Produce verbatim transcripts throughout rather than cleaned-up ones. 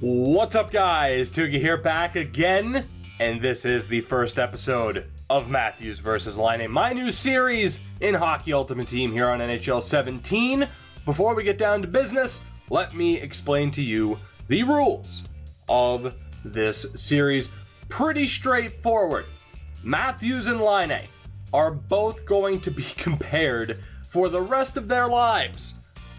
What's up, guys? Tougie here, back again, and this is the first episode of Matthews versus Laine, my new series in Hockey Ultimate Team here on N H L seventeen. Before we get down to business, let me explain to you the rules of this series. Pretty straightforward. Matthews and Laine are both going to be compared for the rest of their lives.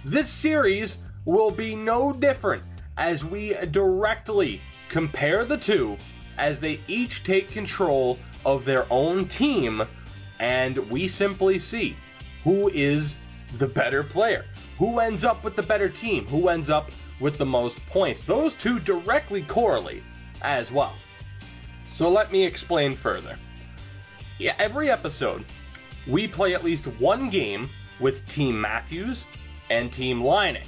This series will be no different, as we directly compare the two as they each take control of their own team, and we simply see who is the better player, who ends up with the better team, who ends up with the most points. Those two directly correlate as well. So let me explain further. Yeah, every episode, we play at least one game with Team Matthews and Team Laine.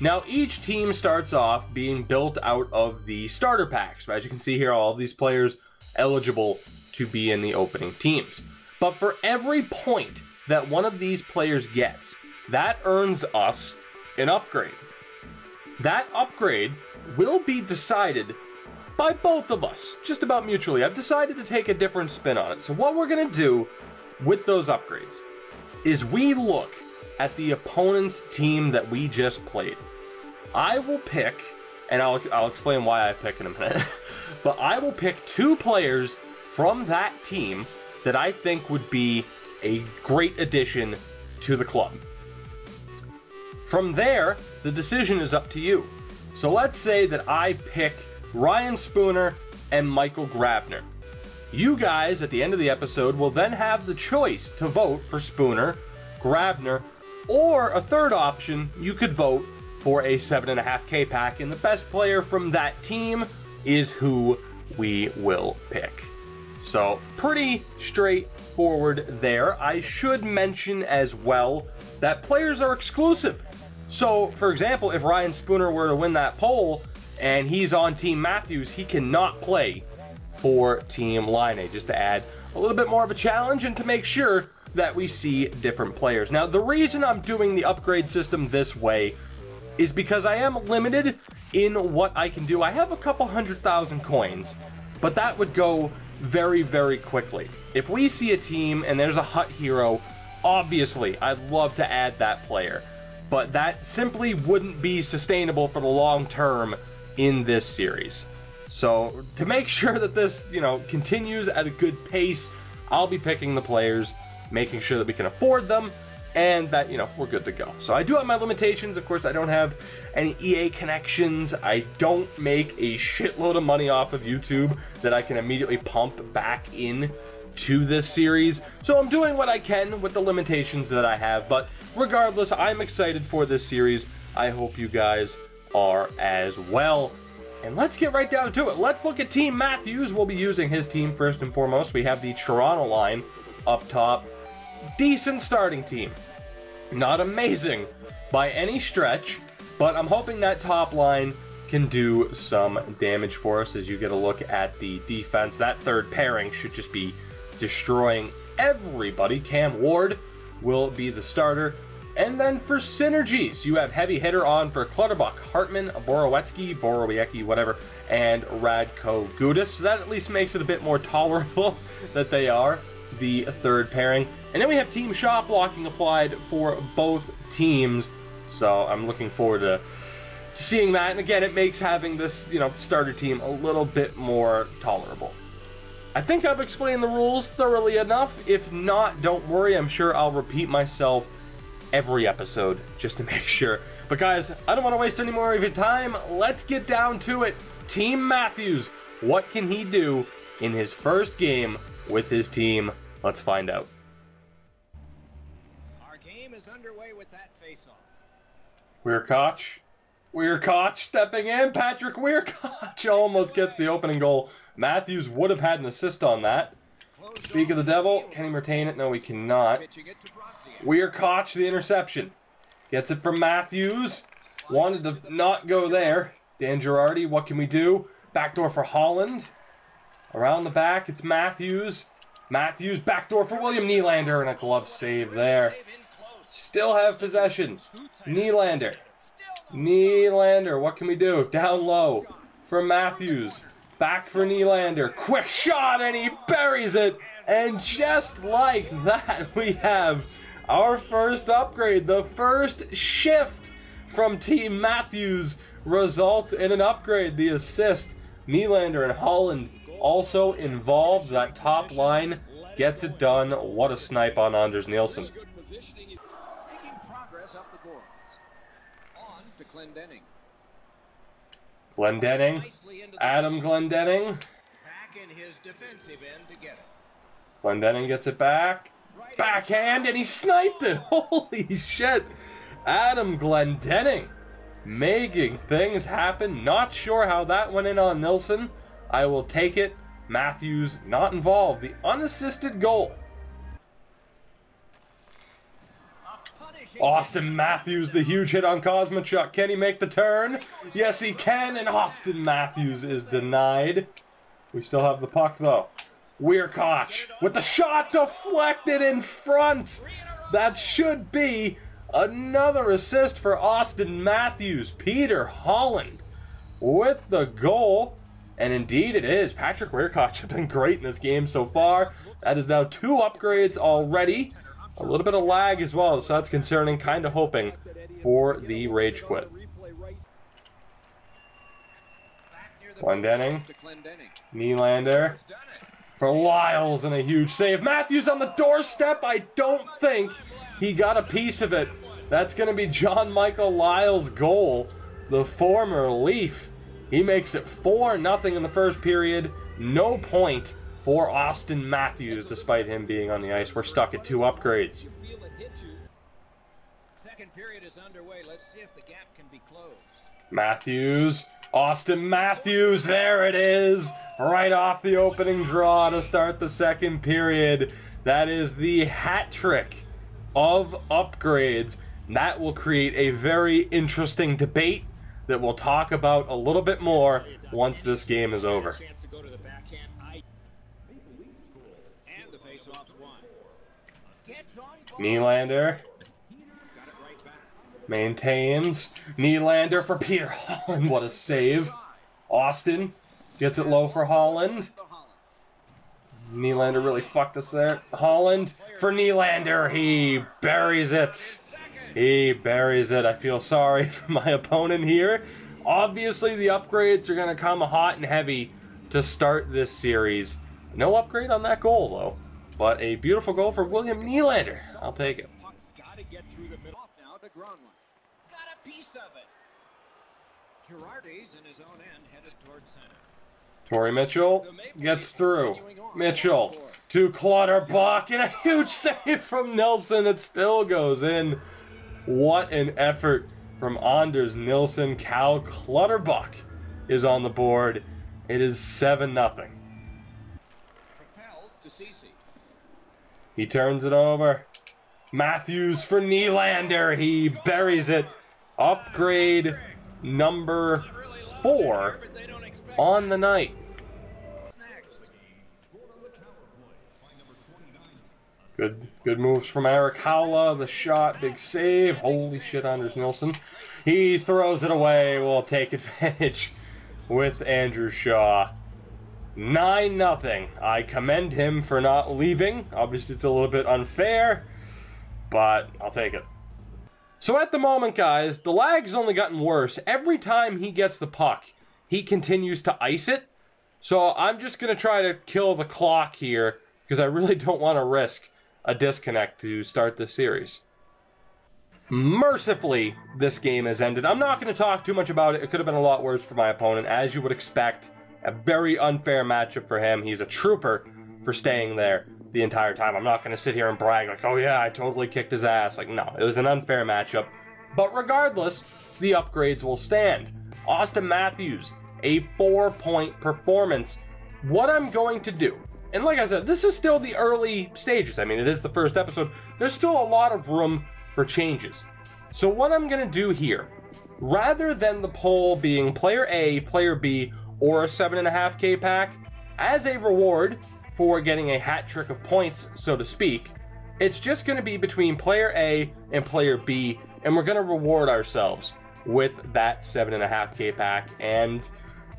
Now, each team starts off being built out of the starter packs. As you can see here, all of these players eligible to be in the opening teams. But for every point that one of these players gets, that earns us an upgrade. That upgrade will be decided by both of us, just about mutually. I've decided to take a different spin on it. So what we're going to do with those upgrades is we look at the opponent's team that we just played. I will pick, and I'll, I'll explain why I pick in a minute, but I will pick two players from that team that I think would be a great addition to the club. From there, the decision is up to you. So let's say that I pick Ryan Spooner and Michael Grabner. You guys, at the end of the episode, will then have the choice to vote for Spooner, Grabner, or a third option, you could vote for a seven point five K pack, and the best player from that team is who we will pick. So pretty straightforward there. I should mention as well that players are exclusive. So for example, if Ryan Spooner were to win that poll and he's on Team Matthews, he cannot play for Team Laine, just to add a little bit more of a challenge and to make sure that we see different players. Now, the reason I'm doing the upgrade system this way is because I am limited in what I can do. I have a couple hundred thousand coins, but that would go very, very quickly. If we see a team and there's a Hut hero, obviously I'd love to add that player, but that simply wouldn't be sustainable for the long term in this series. So to make sure that this, you know, continues at a good pace, I'll be picking the players, making sure that we can afford them, and that, you know, we're good to go. So I do have my limitations. Of course, I don't have any E A connections. I don't make a shitload of money off of YouTube that I can immediately pump back in to this series. So I'm doing what I can with the limitations that I have, but regardless, I'm excited for this series. I hope you guys are as well. And let's get right down to it. Let's look at Team Matthews. We'll be using his team first and foremost. We have the Toronto line up top. Decent starting team, not amazing by any stretch, but I'm hoping that top line can do some damage for us. As you get a look at the defense, that third pairing should just be destroying everybody. Cam Ward will be the starter, and then for synergies, you have heavy hitter on for Clutterbuck, Hartman, Borowiecki, Borowiecki, whatever, and Radko Gudas. So that at least makes it a bit more tolerable that they are the third pairing. And then we have team shot blocking applied for both teams, so I'm looking forward to, to seeing that. And again, it makes having this, you know, starter team a little bit more tolerable. I think I've explained the rules thoroughly enough. If not, don't worry, I'm sure I'll repeat myself every episode just to make sure. But guys, I don't want to waste any more of your time. Let's get down to it. Team Matthews, what can he do in his first game with his team? Let's find out. Our game is underway with that face-off. Wiercioch. Wiercioch stepping in. Patrik Wiercioch almost gets the opening goal. Matthews would have had an assist on that. Speak of the devil. Can he retain it? No, he cannot. Wiercioch, the interception. Gets it from Matthews. Wanted to not go there. Dan Girardi, what can we do? Backdoor for Holland. Around the back, it's Matthews. Matthews, backdoor for William Nylander, and a glove save there. Still have possession. Nylander. Nylander, what can we do? Down low. for Matthews. Back for Nylander. Quick shot, and he buries it. And just like that, we have our first upgrade. The first shift from Team Matthews results in an upgrade. The assist, Nylander and Holland also involved. That top line gets it done. What a snipe on Anders Nilsson. Making progress up the boards. On to Glendenning. Glendenning, Adam Glendenning. Back in his defensive end to get it. Glendenning gets it back, backhand, and he sniped it. Holy shit! Adam Glendenning making things happen. Not sure how that went in on Nilsson. I will take it. Matthews not involved. The unassisted goal. Auston Matthews, the huge hit on Kosmichuk. Can he make the turn? Yes, he can, and Auston Matthews is denied. We still have the puck, though. Wiercioch with the shot deflected in front. That should be another assist for Auston Matthews. Peter Holland with the goal, and indeed it is. Patrick Wiercioch has been great in this game so far. That is now two upgrades already. A little bit of lag as well, so that's concerning. Kind of hoping for the rage quit. Glendenning. Nylander. For Liles and a huge save. Matthews on the doorstep. I don't think he got a piece of it. That's going to be John-Michael Liles' goal. The former Leaf. He makes it four nothing in the first period. No point for Auston Matthews, despite him being on the ice. We're stuck at two upgrades. Second period is underway. Let's see if the gap can be closed. Matthews, Auston Matthews, there it is. Right off the opening draw to start the second period. That is the hat trick of upgrades. That will create a very interesting debate that we'll talk about a little bit more once this game is over. Nylander maintains. Nylander for Peter Holland. What a save. Auston gets it low for Holland. Nylander really fucked us there. Holland for Nylander. He buries it. He buries it. I feel sorry for my opponent here. Obviously, the upgrades are going to come hot and heavy to start this series. No upgrade on that goal, though. But a beautiful goal for William Nylander. I'll take it. Torrey Mitchell gets through. Mitchell to Clutterbuck, and a huge save from Nilsson. It still goes in. What an effort from Anders Nilsson. Cal Clutterbuck is on the board. It is seven nothing. He turns it over. Matthews for Nylander. He buries it. Upgrade number four on the night. Good, good moves from Erik Haula. The shot, big save. Holy shit, Anders Nilsson. He throws it away. We'll take advantage with Andrew Shaw. nine nothing. I commend him for not leaving. Obviously, it's a little bit unfair, but I'll take it. So at the moment, guys, the lag's only gotten worse. Every time he gets the puck, he continues to ice it. So I'm just going to try to kill the clock here because I really don't want to risk a disconnect to start this series. Mercifully, this game has ended. I'm not going to talk too much about it. It could have been a lot worse for my opponent, as you would expect. A very unfair matchup for him. He's a trooper for staying there the entire time. I'm not going to sit here and brag like, oh yeah, I totally kicked his ass. Like, no, it was an unfair matchup. But regardless, the upgrades will stand. Auston Matthews, a four-point performance. What I'm going to do, and like I said, this is still the early stages. I mean, it is the first episode. There's still a lot of room for changes. So what I'm going to do here, rather than the poll being player A, player B, or a seven point five K pack, as a reward for getting a hat trick of points, so to speak, it's just going to be between player A and player B, and we're going to reward ourselves with that seven point five K pack. And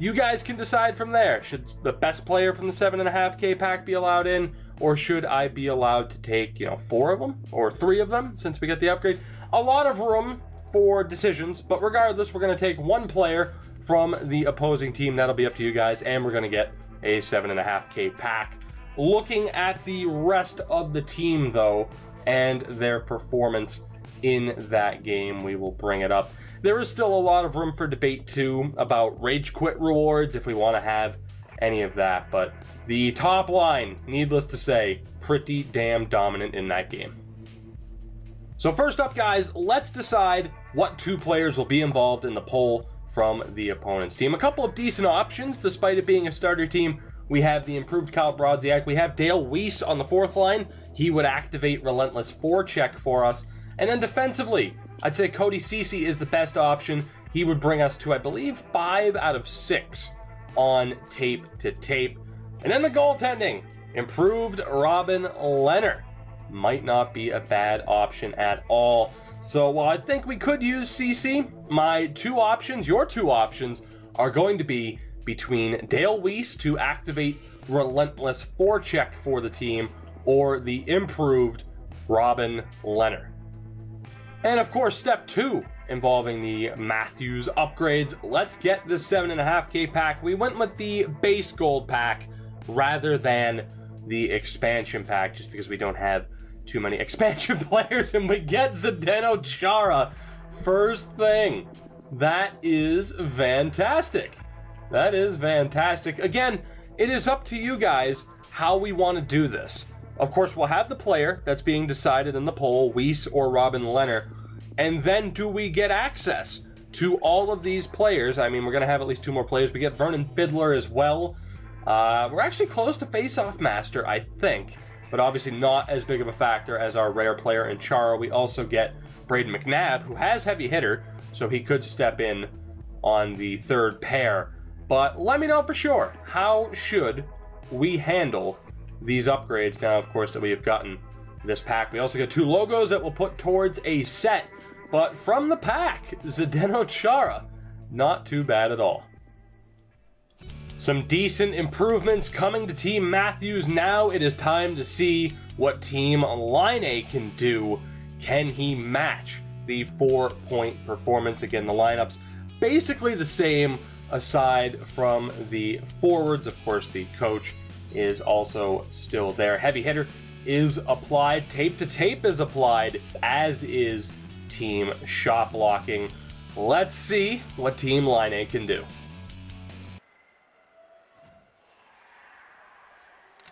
You guys can decide from there. Should the best player from the seven and a half K pack be allowed in, or should I be allowed to take, you know, four of them or three of them since we get the upgrade? A lot of room for decisions, but regardless, we're going to take one player from the opposing team. That'll be up to you guys, and we're going to get a seven and a half K pack. Looking at the rest of the team though, and their performance in that game, we will bring it up. There is still a lot of room for debate too about rage quit rewards, if we want to have any of that, but the top line, needless to say, pretty damn dominant in that game. So first up, guys, let's decide what two players will be involved in the poll from the opponent's team. A couple of decent options, despite it being a starter team. We have the improved Kyle Brodziak. We have Dale Weise on the fourth line. He would activate Relentless forecheck for us. And then defensively, I'd say Cody Ceci is the best option. He would bring us to, I believe, five out of six on tape to tape. And then the goaltending, improved Robin Lehner. Might not be a bad option at all. So while I think we could use Ceci, my two options, your two options, are going to be between Dale Weise to activate Relentless forecheck for the team, or the improved Robin Lehner. And of course, step two, involving the Matthews upgrades. Let's get the seven and a half K pack. We went with the base gold pack rather than the expansion pack, just because we don't have too many expansion players, and we get Zdeno Chara first thing. That is fantastic. That is fantastic. Again, it is up to you guys how we want to do this. Of course, we'll have the player that's being decided in the poll, Weise or Robin Lehner, and then do we get access to all of these players? I mean, we're going to have at least two more players. We get Vernon Fiddler as well. Uh, we're actually close to Faceoff Master, I think, but obviously not as big of a factor as our rare player in Chara. We also get Braden McNabb, who has heavy hitter, so he could step in on the third pair. But let me know for sure, how should we handle these upgrades now, of course, that we have gotten this pack? We also get two logos that we'll put towards a set. But from the pack, Zdeno Chara, not too bad at all. Some decent improvements coming to Team Matthews. Now it is time to see what Team Laine can do. Can he match the four-point performance? Again, the lineup's basically the same, aside from the forwards. Of course, the coach is also still there. Heavy hitter is applied. Tape to tape is applied, as is team shot blocking. Let's see what Team Laine can do.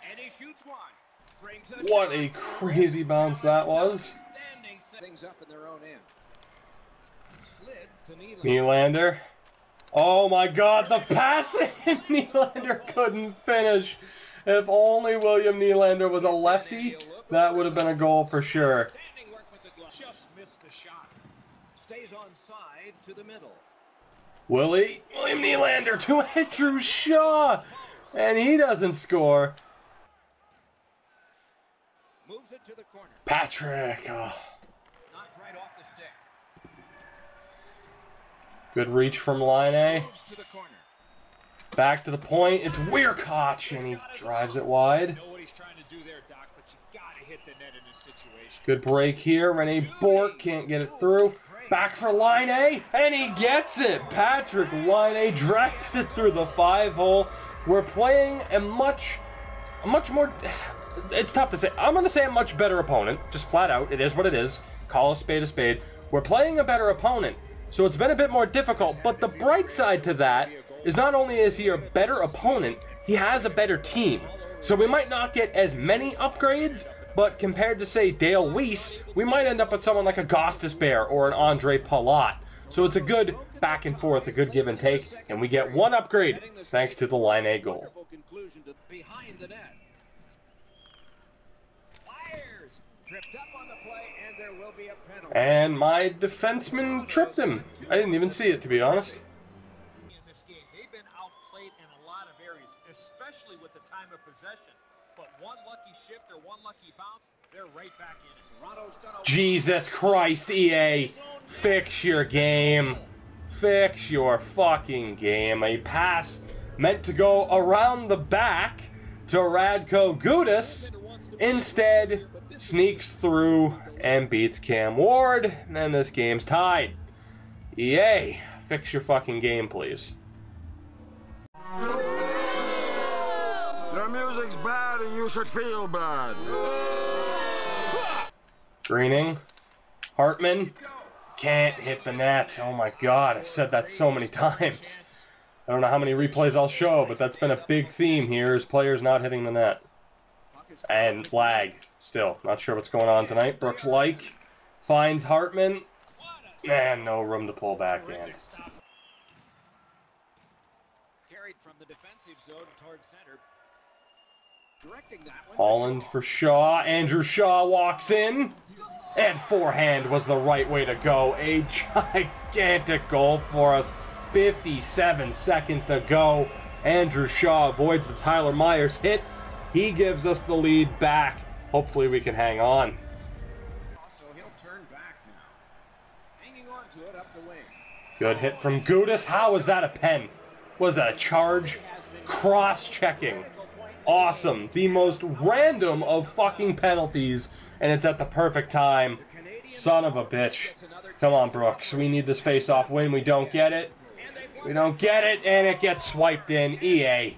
And he shoots one. Brings us what a crazy bounce that was. Things up in their own end. Slid to Nylander. Oh my God, the passing! Nylander couldn't finish. If only William Nylander was a lefty, that would have been a goal for sure. Standing work with the glove. Just missed the shot. Stays on side to the middle. Willie, William Nylander to Andrew Shaw, and he doesn't score. Moves it to the corner. Patrick. Oh. Knocked right off the stick. Good reach from Laine. Back to the point. It's Wiercioch, and he drives it wide. Good break here. Rene Bourque can't get it through. Back for Laine, and he gets it. Patrik Laine drags it through the five hole. We're playing a much, a much more, it's tough to say. I'm going to say a much better opponent, just flat out. It is what it is. Call a spade a spade. We're playing a better opponent, so it's been a bit more difficult, but the bright side to that is not only is he a better opponent, he has a better team. So we might not get as many upgrades, but compared to, say, Dale Weise, we might end up with someone like a Gostisbehere or an Andre Palat. So it's a good back and forth, a good give and take, and we get one upgrade thanks to the Laine goal. And my defenseman tripped him. I didn't even see it, to be honest. In this game, they've been outplayed in a lot of areas, especially with the time of possession. But one lucky shift or one lucky bounce, they're right back in it. Toronto's done a... Jesus Christ, E A. Fix your game. Fix your fucking game. A pass meant to go around the back to Radko Gudas instead sneaks through and beats Cam Ward, and this game's tied. E A, fix your fucking game, please. Your music's bad and you should feel bad. Greening. Hartman. Can't hit the net. Oh my god, I've said that so many times. I don't know how many replays I'll show, but that's been a big theme here, is players not hitting the net. And lag, still. Not sure what's going on tonight. Brooks like finds Hartman. Man, no room to pull back in. Holland for Shaw. Andrew Shaw walks in. And forehand was the right way to go. A gigantic goal for us. fifty-seven seconds to go. Andrew Shaw avoids the Tyler Myers hit. He gives us the lead back. Hopefully we can hang on. Also, he'll turn back now. Hanging on to it up the wing. Good hit from Gudas. How was that a pen? Was that a charge? Cross-checking. Awesome. The most random of fucking penalties, and it's at the perfect time. Son of a bitch. Come on, Brooks. We need this face-off win. We don't get it. We don't get it, and it gets swiped in. E A.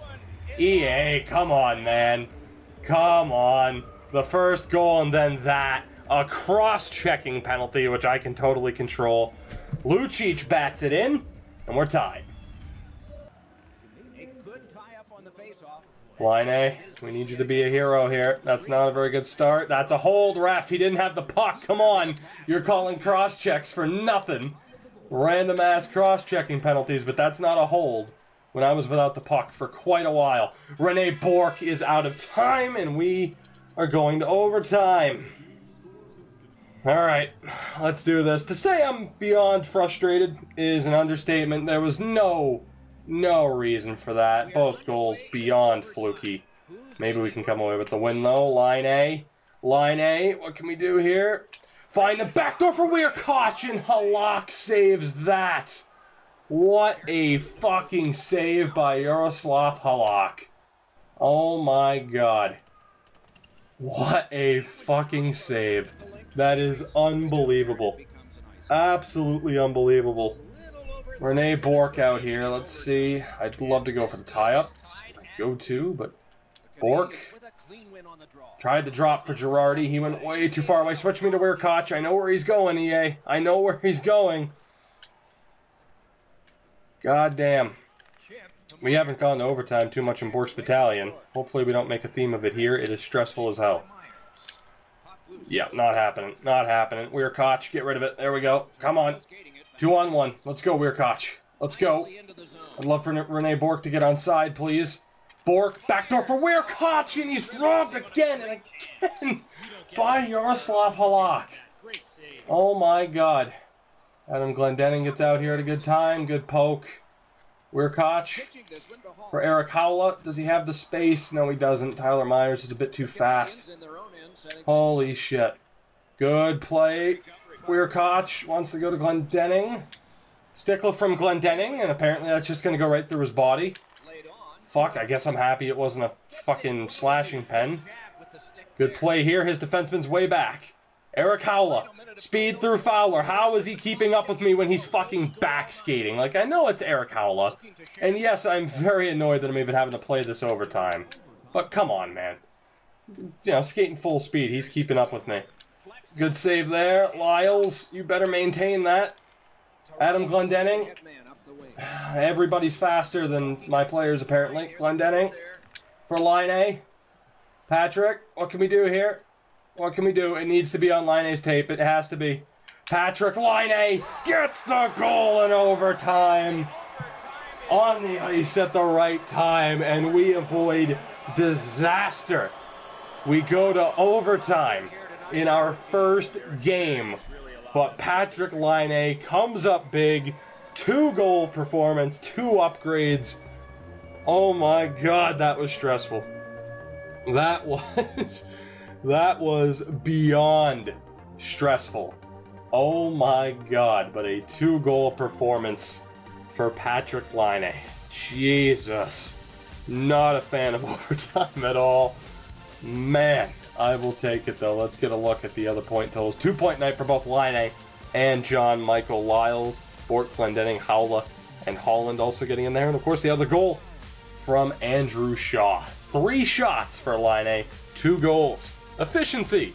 E A, come on, man. Come on. The first goal and then that. A cross-checking penalty, which I can totally control. Lucic bats it in, and we're tied. Laine, we need you to be a hero here. That's not a very good start. That's a hold, ref. He didn't have the puck. Come on. You're calling cross-checks for nothing. Random-ass cross-checking penalties, but that's not a hold. When I was without the puck for quite a while. Rene Bourque is out of time, and we are going to overtime. Alright, let's do this. To say I'm beyond frustrated is an understatement. There was no, no reason for that. Both goals beyond fluky. Maybe we can come away with the win, though. Line A. Line A. What can we do here? Find the backdoor for Wiercioch, and Halak saves that. What a fucking save by Yaroslav Halak. Oh my god. What a fucking save. That is unbelievable. Absolutely unbelievable. Rene Bourque out here. Let's see. I'd love to go for the tie-up. Go to, but Bourque tried to drop for Girardi. He went way too far away. Switch me to Wiercioch. I know where he's going, E A. I know where he's going. God damn. We haven't gone to overtime too much in Bourque's battalion. Hopefully we don't make a theme of it here. It is stressful as hell. Yeah, not happening. Not happening. Wiercioch, get rid of it. There we go. Come on. Two on one. Let's go, Wiercioch. Let's go. I'd love for Rene Bourque to get onside, please. Bourque, backdoor for Wiercioch, and he's robbed again and again by Yaroslav Halak. Oh my god. Adam Glendenning gets out here at a good time. Good poke. Wiercioch for Erik Haula. Does he have the space? No, he doesn't. Tyler Myers is a bit too fast. Holy shit. Good play. Wiercioch wants to go to Glendenning. Stickle from Glendenning, and apparently that's just going to go right through his body. Fuck, I guess I'm happy it wasn't a fucking slashing pen. Good play here. His defenseman's way back. Erik Haula, speed through Fowler. How is he keeping up with me when he's fucking back skating? Like, I know it's Erik Haula. And yes, I'm very annoyed that I'm even having to play this overtime. But come on, man. You know, skating full speed. He's keeping up with me. Good save there. Liles, you better maintain that. Adam Glendenning. Everybody's faster than my players, apparently. Glendenning for line A. Patrik, what can we do here? What can we do? It needs to be on Laine's tape. It has to be. Patrik Laine gets the goal in overtime. On the ice at the right time, and we avoid disaster. We go to overtime in our first game. But Patrik Laine comes up big. Two-goal performance, two upgrades. Oh my god, that was stressful. That was... That was beyond stressful. Oh my God, but a two-goal performance for Patrik Laine. Jesus. Not a fan of overtime at all. Man, I will take it though. Let's get a look at the other point totals. Two-point night for both Laine and John-Michael Liles. Bourque, Glendenning, Haula, and Holland also getting in there. And of course the other goal from Andrew Shaw. Three shots for Laine, two goals. Efficiency.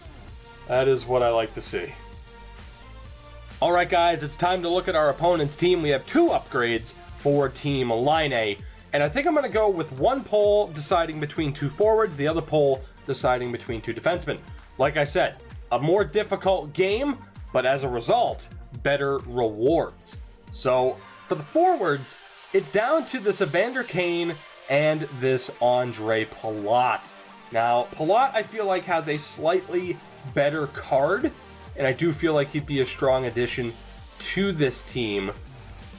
That is what I like to see. All right, guys, it's time to look at our opponent's team. We have two upgrades for Team Laine, and I think I'm going to go with one poll deciding between two forwards, the other poll deciding between two defensemen. Like I said, a more difficult game, but as a result, better rewards. So for the forwards, it's down to this Evander Kane and this Andre Palat. Now, Palat, I feel like, has a slightly better card, and I do feel like he'd be a strong addition to this team.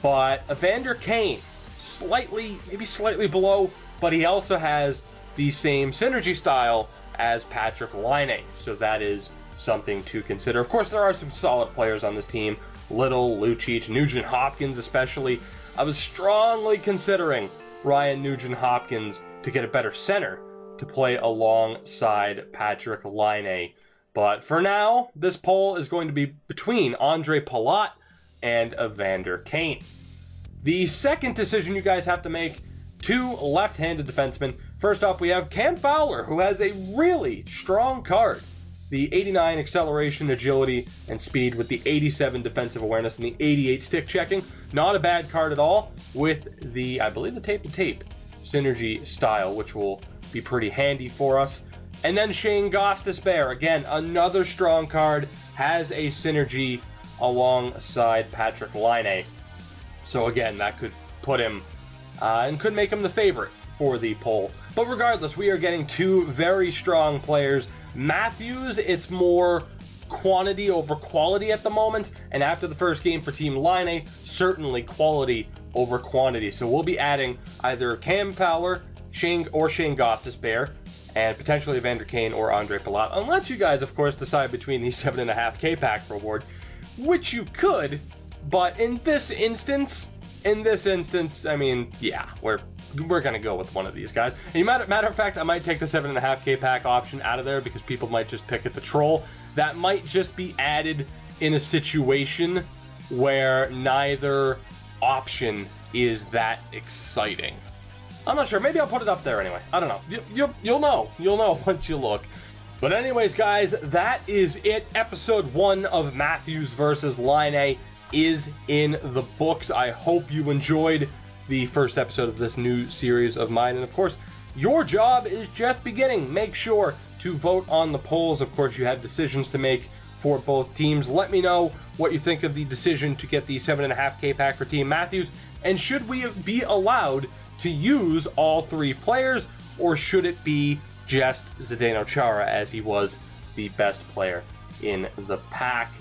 But Evander Kane, slightly, maybe slightly below, but he also has the same synergy style as Patrik Laine, so that is something to consider. Of course, there are some solid players on this team. Little, Lucic, Nugent Hopkins especially. I was strongly considering Ryan Nugent Hopkins to get a better center to play alongside Patrik Laine. But for now, this poll is going to be between Andre Palat and Evander Kane. The second decision you guys have to make, two left-handed defensemen. First off, we have Cam Fowler, who has a really strong card. The eighty-nine acceleration, agility, and speed with the eighty-seven defensive awareness and the eighty-eight stick checking. Not a bad card at all with the, I believe, the tape-to-tape synergy style, which will be pretty handy for us. And then Shane Gostisbehere, again, another strong card, has a synergy alongside Patrik Laine. So again, that could put him, uh, and could make him the favorite for the poll. But regardless, we are getting two very strong players. Matthews, it's more quantity over quality at the moment, and after the first game for Team Laine, certainly quality over quantity. So we'll be adding either Cam Fowler, Shane, or Shane Gostisbehere, and potentially Evander Kane or Andre Palat, unless you guys, of course, decide between the seven point five K pack reward, which you could, but in this instance, in this instance, I mean, yeah, we're we're going to go with one of these guys. And you might, matter of fact, I might take the seven point five K pack option out of there because people might just pick at the troll. That might just be added in a situation where neither option is that exciting. I'm not sure. Maybe I'll put it up there anyway. I don't know. You, you, you'll know. You'll know once you look. But anyways, guys, that is it. Episode one of Matthews versus Laine is in the books. I hope you enjoyed the first episode of this new series of mine. And, of course, your job is just beginning. Make sure to vote on the polls. Of course, you have decisions to make for both teams. Let me know what you think of the decision to get the seven point five K pack for Team Matthews. And should we be allowed to use all three players, or should it be just Zdeno Chara, as he was the best player in the pack?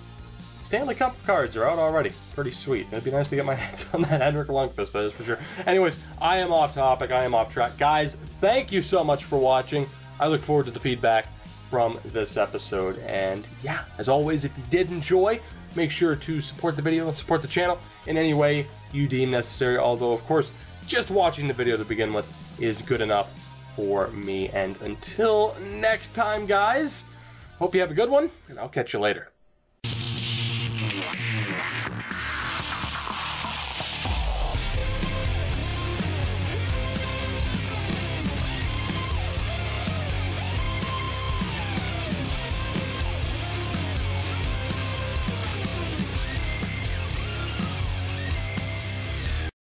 Stanley Cup cards are out already. Pretty sweet. It'd be nice to get my hands on that Henrik Lundqvist, that is for sure. Anyways, I am off topic. I am off track. Guys, thank you so much for watching. I look forward to the feedback from this episode. And yeah, as always, if you did enjoy, make sure to support the video and support the channel in any way you deem necessary. Although, of course, just watching the video to begin with is good enough for me. And until next time, guys, hope you have a good one, and I'll catch you later.